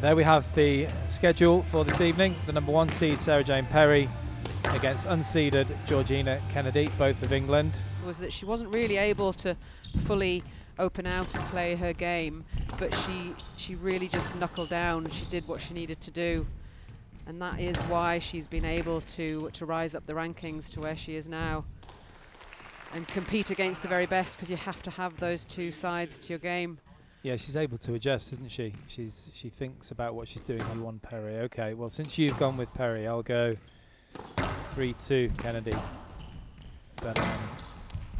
There we have the schedule for this evening. The number one seed Sarah-Jane Perry against unseeded Georgina Kennedy, both of England. Was that she wasn't really able to fully open out and play her game, but she really just knuckled down and she did what she needed to do, and that is why she's been able to rise up the rankings to where she is now and compete against the very best, because you have to have those two sides to your game. Yeah, she's able to adjust, isn't she? She thinks about what she's doing. You want Perry. Okay, well, since you've gone with Perry, I'll go 3-2 Kennedy. But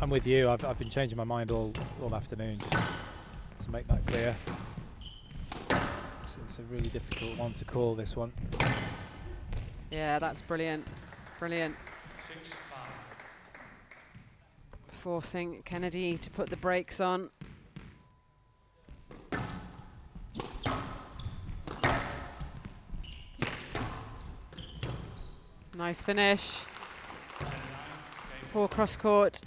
I'm with you. I've been changing my mind all afternoon, just to make that clear. It's a really difficult one to call, this one. Yeah, that's brilliant. Brilliant. Forcing Kennedy to put the brakes on. Nice finish. For cross court.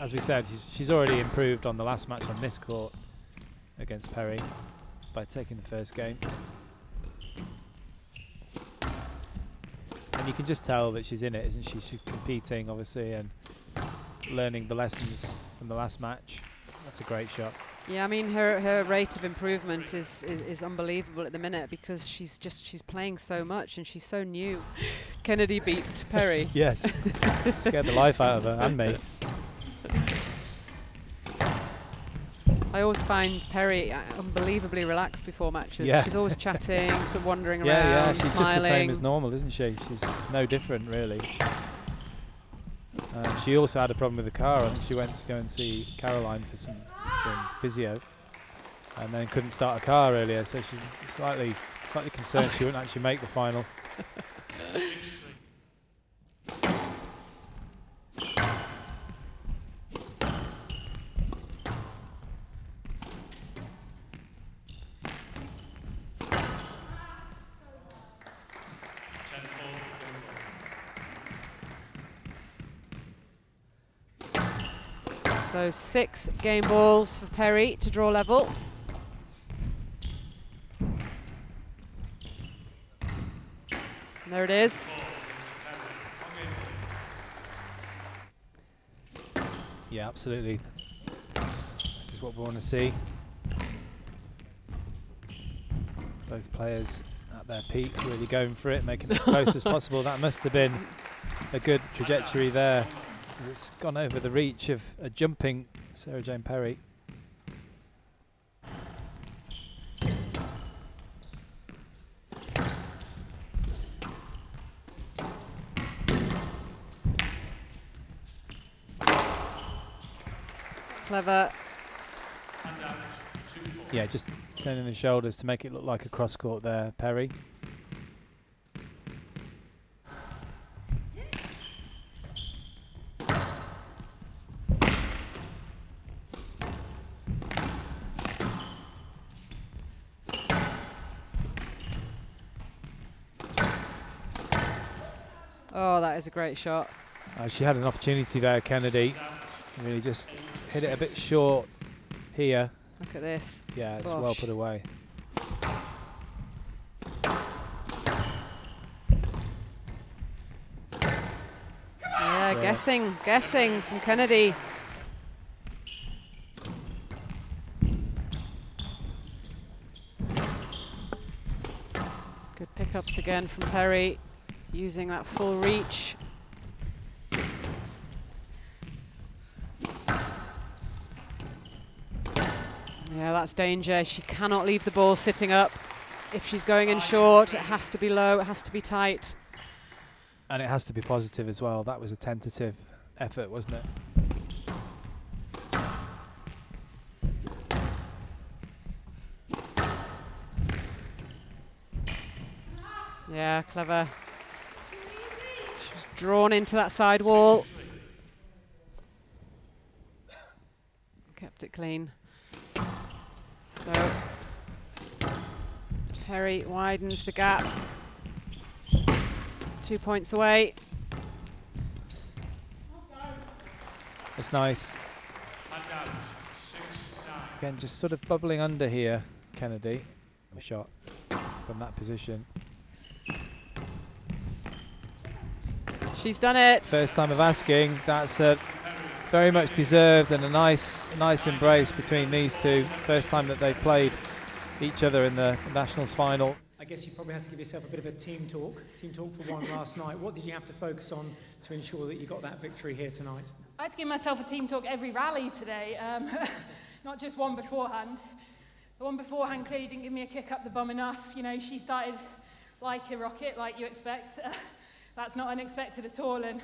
As we said, she's already improved on the last match on this court against Perry by taking the first game. And you can just tell that she's in it, isn't she? She's competing, obviously, and learning the lessons from the last match. That's a great shot. Yeah, I mean, her rate of improvement is unbelievable at the minute, because she's playing so much and she's so new. Kennedy beat Perry. Yes. Scared the life out of her and me. I always find Perry unbelievably relaxed before matches. Yeah. She's always chatting, sort of wandering around, she's smiling. Just the same as normal, isn't she? She's no different, really. She also had a problem with the car, and she went to go and see Caroline for some physio, and then couldn't start a car earlier, so she's slightly concerned she wouldn't actually make the final. So 6 game balls for Perry to draw level. And there it is. Yeah, absolutely. This is what we want to see. Both players at their peak, really going for it, making it as close as possible. That must have been a good trajectory there. It's gone over the reach of a jumping Sarah-Jane Perry. Clever. Yeah, just turning the shoulders to make it look like a cross court there, Perry. Oh, that is a great shot. She had an opportunity there, Kennedy. Really just hit it a bit short here. Look at this. Yeah, it's well put away. Yeah, guessing from Kennedy. Good pickups again from Perry. Using that full reach. Yeah, that's danger. She cannot leave the ball sitting up. If she's going in short, it has to be low, it has to be tight. And it has to be positive as well. That was a tentative effort, wasn't it? Yeah, clever. Just drawn into that side wall. Kept it clean. So Perry widens the gap. 2 points away. That's nice. Again, just sort of bubbling under here, Kennedy. A shot from that position. She's done it. First time of asking. That's very much deserved, and a nice embrace between these two. First time that they played each other in the Nationals final. I guess you probably had to give yourself a bit of a team talk for one last night. What did you have to focus on to ensure that you got that victory here tonight? I had to give myself a team talk every rally today, not just one beforehand. The one beforehand clearly didn't give me a kick up the bum enough. You know, she started like a rocket, like you expect. That's not unexpected at all, and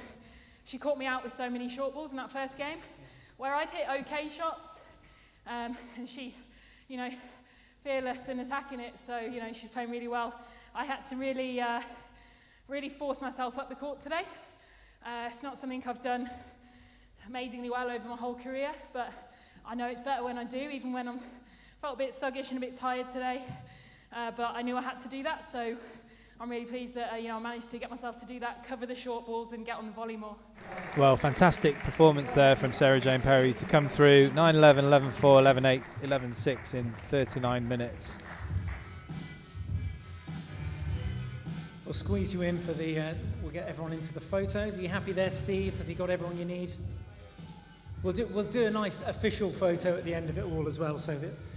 she caught me out with so many short balls in that first game where I'd hit okay shots, and she, you know, fearless in attacking it, so, you know, she's playing really well. I had to really, really force myself up the court today. It's not something I've done amazingly well over my whole career, but I know it's better when I do, even when I'm felt a bit sluggish and a bit tired today, but I knew I had to do that, so I'm really pleased that you know, I managed to get myself to do that, cover the short balls and get on the volley more. Well, fantastic performance there from Sarah-Jane Perry to come through 9-11, 11-4, 11-8, 11-6 in 39 minutes. We'll squeeze you in for the, we'll get everyone into the photo. Are you happy there, Steve? Have you got everyone you need? We'll do a nice official photo at the end of it all as well, so that